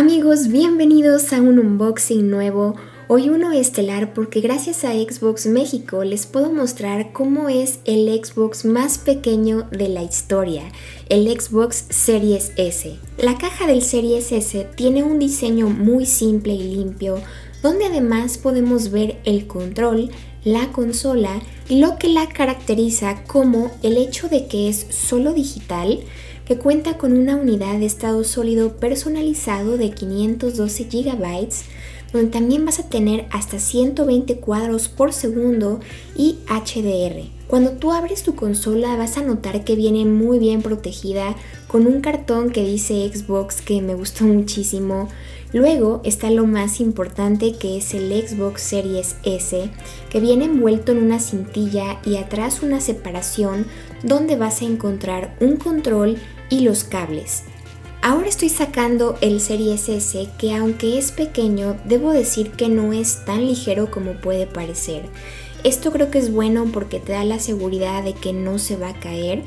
Amigos, bienvenidos a un unboxing nuevo, hoy uno estelar porque gracias a Xbox México les puedo mostrar cómo es el Xbox más pequeño de la historia, el Xbox Series S. La caja del Series S tiene un diseño muy simple y limpio, donde además podemos ver el control, la consola, lo que la caracteriza como el hecho de que es solo digital, que cuenta con una unidad de estado sólido personalizado de 512 GB, donde también vas a tener hasta 120 cuadros por segundo y HDR. Cuando tú abres tu consola vas a notar que viene muy bien protegida con un cartón que dice Xbox que me gustó muchísimo. Luego está lo más importante que es el Xbox Series S, que viene envuelto en una cintilla y atrás una separación donde vas a encontrar un control y los cables. Ahora estoy sacando el Series S, que aunque es pequeño, debo decir que no es tan ligero como puede parecer. Esto creo que es bueno porque te da la seguridad de que no se va a caer.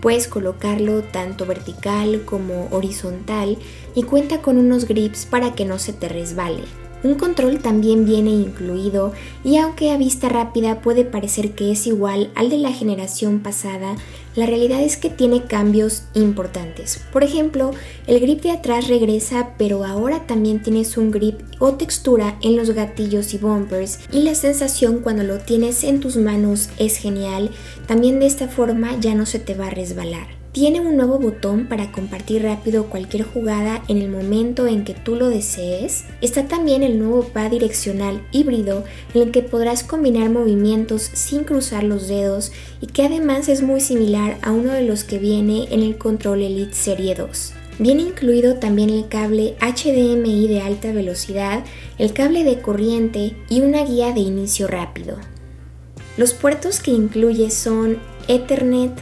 Puedes colocarlo tanto vertical como horizontal y cuenta con unos grips para que no se te resbale. Un control también viene incluido y aunque a vista rápida puede parecer que es igual al de la generación pasada, la realidad es que tiene cambios importantes. Por ejemplo, el grip de atrás regresa, pero ahora también tienes un grip o textura en los gatillos y bumpers y la sensación cuando lo tienes en tus manos es genial. También de esta forma ya no se te va a resbalar. Tiene un nuevo botón para compartir rápido cualquier jugada en el momento en que tú lo desees. Está también el nuevo pad direccional híbrido en el que podrás combinar movimientos sin cruzar los dedos y que además es muy similar a uno de los que viene en el Control Elite Serie 2. Viene incluido también el cable HDMI de alta velocidad, el cable de corriente y una guía de inicio rápido. Los puertos que incluye son Ethernet,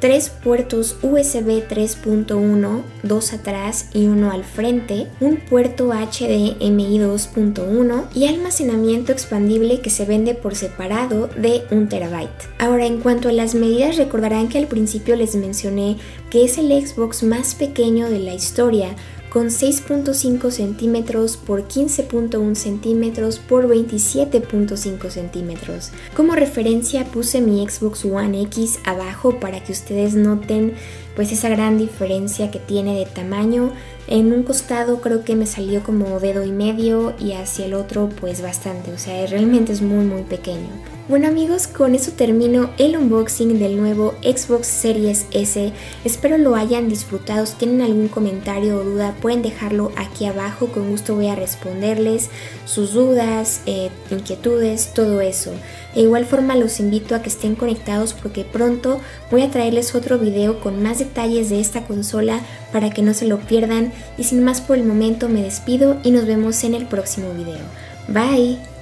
3 puertos USB 3.1, 2 atrás y 1 al frente, un puerto HDMI 2.1 y almacenamiento expandible que se vende por separado de 1 terabyte. Ahora, en cuanto a las medidas, recordarán que al principio les mencioné que es el Xbox más pequeño de la historia, con 6.5 centímetros por 15.1 centímetros por 27.5 centímetros. Como referencia puse mi Xbox One X abajo para que ustedes noten pues esa gran diferencia que tiene de tamaño. En un costado creo que me salió como dedo y medio y hacia el otro pues bastante, o sea realmente es muy pequeño. Bueno amigos, con eso termino el unboxing del nuevo Xbox Series S, espero lo hayan disfrutado. Si tienen algún comentario o duda pueden dejarlo aquí abajo, con gusto voy a responderles sus dudas, inquietudes, todo eso. De igual forma los invito a que estén conectados porque pronto voy a traerles otro video con más detalles de esta consola para que no se lo pierdan y sin más por el momento me despido y nos vemos en el próximo video. Bye.